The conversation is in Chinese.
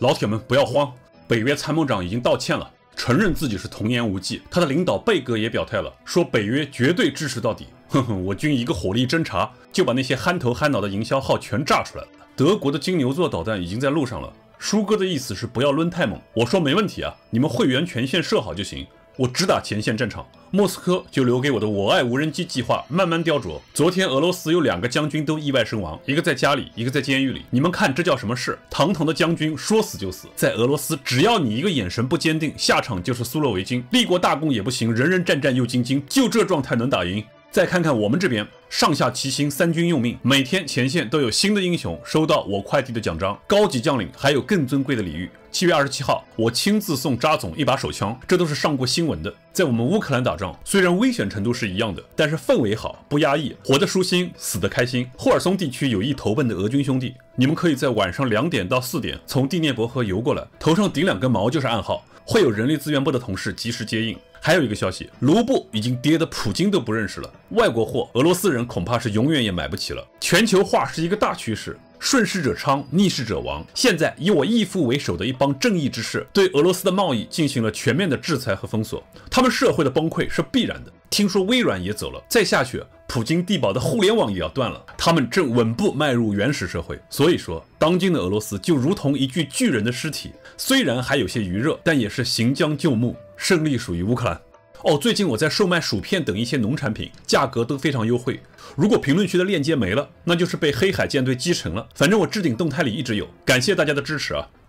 老铁们不要慌，北约参谋长已经道歉了，承认自己是童言无忌。他的领导贝格也表态了，说北约绝对支持到底。哼哼，我军一个火力侦察就把那些憨头憨脑的营销号全炸出来了。德国的金牛座导弹已经在路上了。舒哥的意思是不要抡太猛，我说没问题啊，你们会员权限设好就行。 我只打前线战场，莫斯科就留给我的我爱无人机计划慢慢雕琢。昨天俄罗斯有两个将军都意外身亡，一个在家里，一个在监狱里。你们看这叫什么事？堂堂的将军说死就死，在俄罗斯只要你一个眼神不坚定，下场就是苏洛维金，立过大功也不行，人人战战又兢兢，就这状态能打赢？再看看我们这边，上下齐心，三军用命，每天前线都有新的英雄收到我快递的奖章，高级将领还有更尊贵的礼遇。 7月27号，我亲自送扎总一把手枪，这都是上过新闻的。在我们乌克兰打仗，虽然危险程度是一样的，但是氛围好，不压抑，活得舒心，死得开心。霍尔松地区有意投奔的俄军兄弟，你们可以在晚上2点到4点从第聂伯河游过来，头上顶两根毛就是暗号，会有人力资源部的同事及时接应。还有一个消息，卢布已经跌得普京都不认识了，外国货俄罗斯人恐怕是永远也买不起了。全球化是一个大趋势。 顺势者昌，逆势者亡。现在以我义父为首的一帮正义之士，对俄罗斯的贸易进行了全面的制裁和封锁，他们社会的崩溃是必然的。听说微软也走了，再下去，普京地堡的互联网也要断了。他们正稳步迈入原始社会。所以说，当今的俄罗斯就如同一具巨人的尸体，虽然还有些余热，但也是行将就木。胜利属于乌克兰。 哦，最近我在售卖薯片等一些农产品，价格都非常优惠。如果评论区的链接没了，那就是被黑海舰队击沉了。反正我置顶动态里一直有，感谢大家的支持啊！